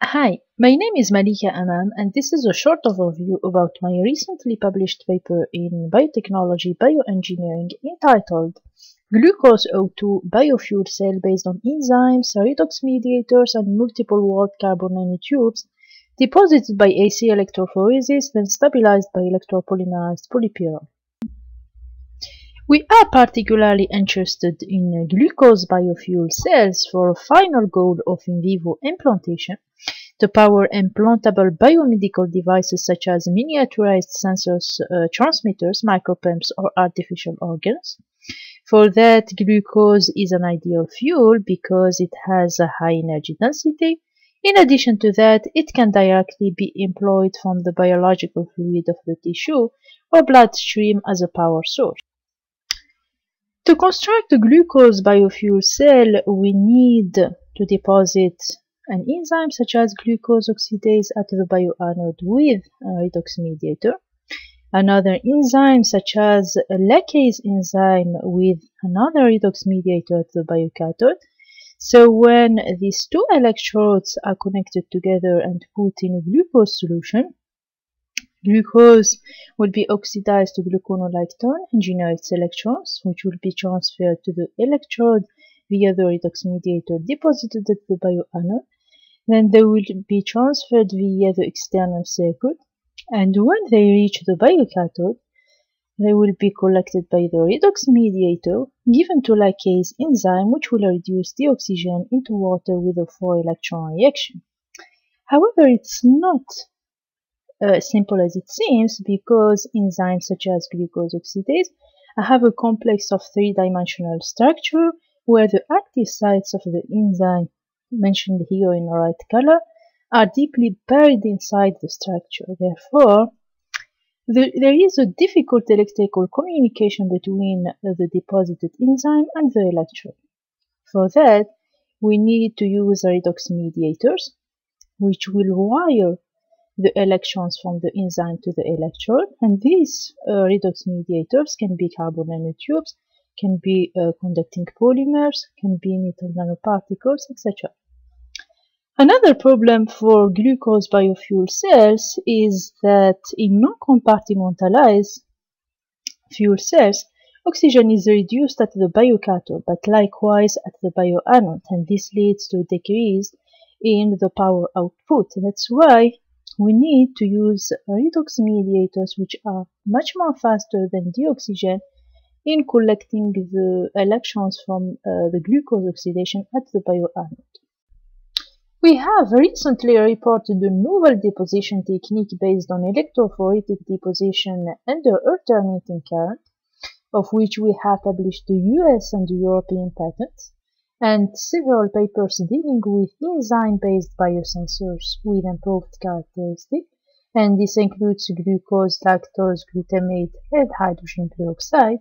Hi, my name is Malika Anam, and this is a short overview about my recently published paper in Biotechnology Bioengineering entitled Glucose O2 Biofuel Cell Based on Enzymes, Redox Mediators, and Multiple-Walled Carbon Nanotubes Deposited by AC Electrophoresis Then Stabilized by Electropolymerized Polypyrrole. We are particularly interested in glucose biofuel cells for a final goal of in vivo implantation, to power implantable biomedical devices such as miniaturized sensors, transmitters, micropumps, or artificial organs. For that, glucose is an ideal fuel because it has a high energy density. In addition to that, it can directly be employed from the biological fluid of the tissue or bloodstream as a power source. To construct a glucose biofuel cell, we need to deposit an enzyme such as glucose oxidase at the bioanode with a redox mediator, another enzyme such as a laccase enzyme with another redox mediator at the biocathode. So when these two electrodes are connected together and put in a glucose solution, glucose will be oxidized to gluconolactone and generates electrons, which will be transferred to the electrode via the redox mediator deposited at the bioanode. Then they will be transferred via the external circuit, and when they reach the biocathode, they will be collected by the redox mediator, given to laccase enzyme, which will reduce the oxygen into water with a 4-electron reaction. However, it's not simple as it seems, because enzymes such as glucose oxidase have a complex of 3-dimensional structure where the active sites of the enzyme, mentioned here in red color, are deeply buried inside the structure. Therefore, there is a difficult electrical communication between the deposited enzyme and the electrode. For that, we need to use redox mediators, which will wire the electrons from the enzyme to the electrode, and these redox mediators can be carbon nanotubes, can be conducting polymers, can be metal nanoparticles, etc. Another problem for glucose biofuel cells is that in non-compartmentalized fuel cells, oxygen is reduced at the biocathode, but likewise at the bioanode, and this leads to a decrease in the power output. That's why we need to use redox mediators, which are much more faster than the oxygen in collecting the electrons from the glucose oxidation at the bioanode. We have recently reported a novel deposition technique based on electrophoretic deposition under alternating current, of which we have published the US and European patents, and several papers dealing with enzyme-based biosensors with improved characteristics, and this includes glucose, lactose, glutamate, and hydrogen peroxide.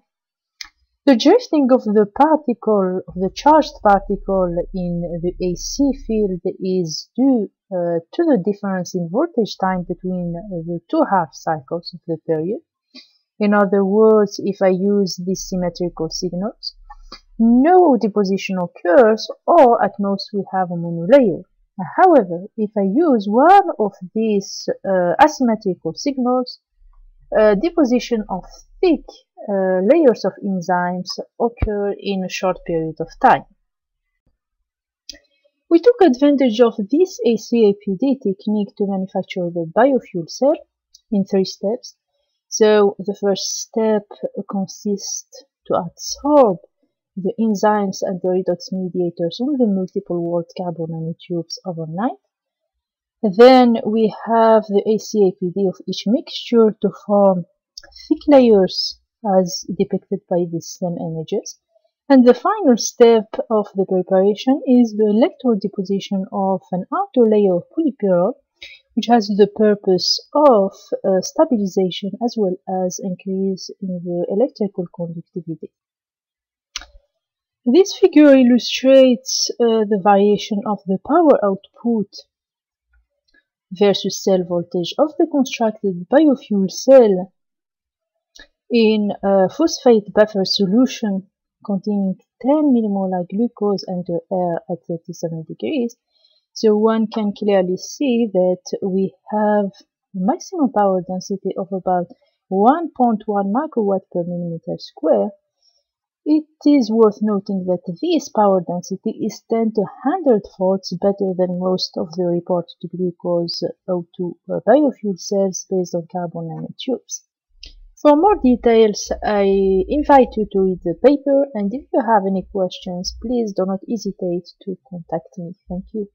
The drifting of the particle, of the charged particle in the AC field is due to the difference in voltage time between the two half cycles of the period. In other words, if I use these symmetrical signals, no deposition occurs, or at most we have a monolayer. However, if I use one of these asymmetrical signals, deposition of thick layers of enzymes occur in a short period of time. We took advantage of this ACAPD technique to manufacture the biofuel cell in 3 steps. So the first step consists to adsorb the enzymes and the redox mediators on the multiple-walled carbon nanotubes overnight. Then we have the ACAPD of each mixture to form thick layers as depicted by these stem images. And the final step of the preparation is the electrode deposition of an outer layer of polypyrrole, which has the purpose of stabilization as well as increase in the electrical conductivity. This figure illustrates the variation of the power output versus cell voltage of the constructed biofuel cell in a phosphate buffer solution containing 10 millimolar glucose under air at 37 degrees. So one can clearly see that we have maximum power density of about 1.1 microwatt per millimeter square. It is worth noting that this power density is 10 to 100 folds better than most of the reported glucose O2 biofuel cells based on carbon nanotubes. For more details, I invite you to read the paper, and if you have any questions, please do not hesitate to contact me. Thank you.